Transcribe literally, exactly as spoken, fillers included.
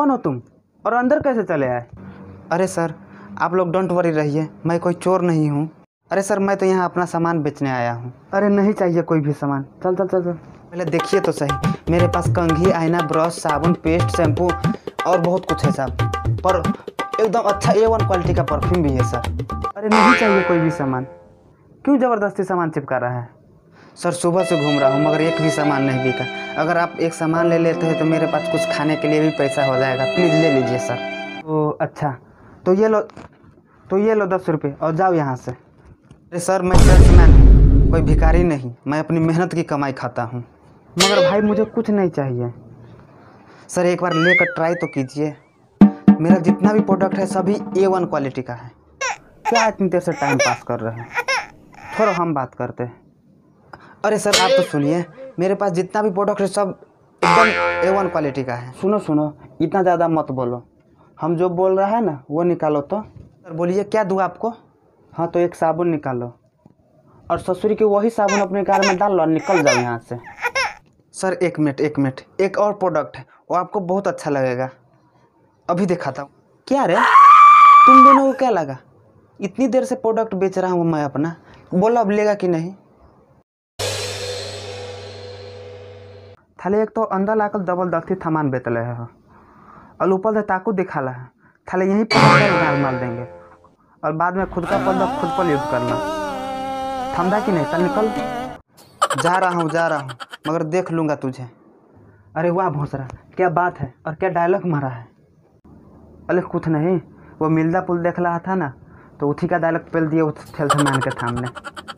कौन हो तुम और अंदर कैसे चले आए? अरे सर आप लोग डोंट वरी रहिए, मैं कोई चोर नहीं हूँ। अरे सर मैं तो यहाँ अपना सामान बेचने आया हूँ। अरे नहीं चाहिए कोई भी सामान, चल चल चल चल। पहले देखिए तो सही, मेरे पास कंघी, आईना, ब्रश, साबुन, पेस्ट, शैम्पू और बहुत कुछ है साहब। पर एकदम अच्छा ए वन क्वालिटी का परफ्यूम भी है सर। अरे नहीं चाहिए कोई भी सामान, क्यों ज़बरदस्ती सामान चिपका रहा है? सर सुबह से घूम रहा हूँ मगर एक भी सामान नहीं बिका। अगर आप एक सामान ले लेते हैं तो मेरे पास कुछ खाने के लिए भी पैसा हो जाएगा, प्लीज़ ले लीजिए सर। ओ अच्छा, तो ये लो तो ये लो दस रुपये और जाओ यहाँ से। अरे सर मैं सेल्समैन हूँ, कोई भिखारी नहीं, मैं अपनी मेहनत की कमाई खाता हूँ। मगर भाई मुझे कुछ नहीं चाहिए। सर एक बार लेकर ट्राई तो कीजिए, मेरा जितना भी प्रोडक्ट है सभी ए वन क्वालिटी का है। क्या इतनी देर से टाइम पास कर रहे हैं, थोड़ा हम बात करते हैं। अरे सर आप तो सुनिए, मेरे पास जितना भी प्रोडक्ट है सब एकदम ए वन क्वालिटी का है। सुनो सुनो इतना ज़्यादा मत बोलो, हम जो बोल रहा है ना वो निकालो। तो सर बोलिए क्या दूँ आपको? हाँ तो एक साबुन निकालो और ससुरी की वही साबुन अपने कार में डाल लो और निकल जाओ यहाँ से। सर एक मिनट एक मिनट, एक और प्रोडक्ट है वो आपको बहुत अच्छा लगेगा, अभी दिखाता हूँ। क्या रे तुम दोनों को क्या लगा? इतनी देर से प्रोडक्ट बेच रहा हूँ मैं अपना, बोलो अब लेगा कि नहीं? थाले एक तो अंदर लाकर जबरदस्ती सामान बेच रहे हो और ऊपर से ताकू दिखाला है। थाले यहीं पर मार देंगे और बाद में खुद का पर्दा खुद पर यूज करना। ठंडा कि नहीं? चल निकल। जा रहा हूँ जा रहा हूँ मगर देख लूँगा तुझे। अरे वाह भोंसरा क्या बात है और क्या डायलॉग मारा है। अरे कुछ नहीं, वो मिलदा पुल देख रहा था ना तो उसी का डायलॉग पेल दिए उस सेल्समैन के सामने।